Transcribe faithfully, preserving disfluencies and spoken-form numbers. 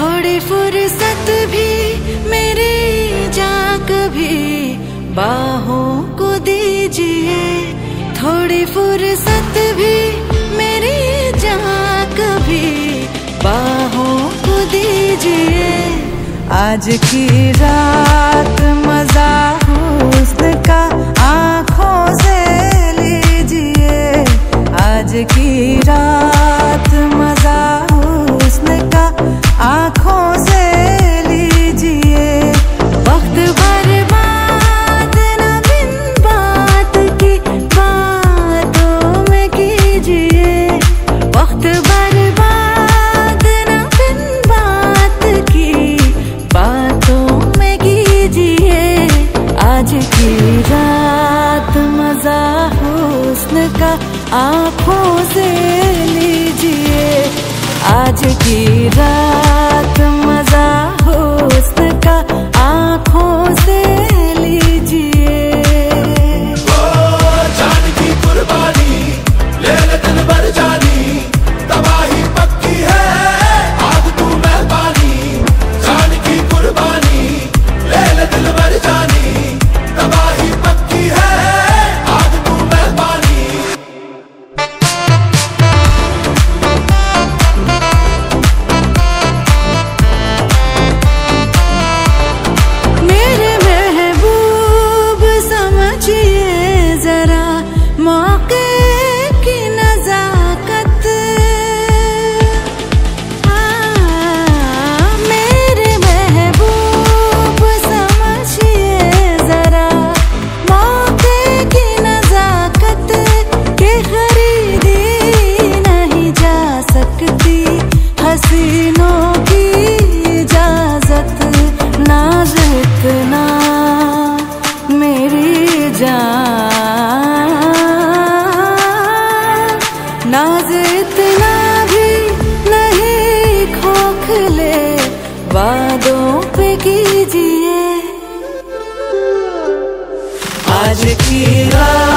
थोड़ी फुर्सत भी मेरे जा कभी बाहों को दीजिए, थोड़ी फुर्सत भी मेरे जा कभी बाहों को दीजिए। आज की रात मजा हुस्न का आँखों से लीजिए, आज की रात मजा हुस्न का आँखों से लीजिए। वक्त बर्बाद ना बिन बात की बातों में कीजिए, वक्त बर्बाद ना बिन बात की बातों में कीजिए। आज की रात मजा हुस्न का आँखों से लीजिए, आज की रात मजा हुस्न का आँखों से लीजिए। ओ जान की कुर्बानी ले ले तन भर जानी, तबाही पक्की है आग तू मेहरबानी। जान की कुर्बानी ले ले तन भर जानी, तबाही पक्की है आग तू मेहरबानी। नाज़ इतना भी नहीं खोखले वादों पे कीजिए। आज की रात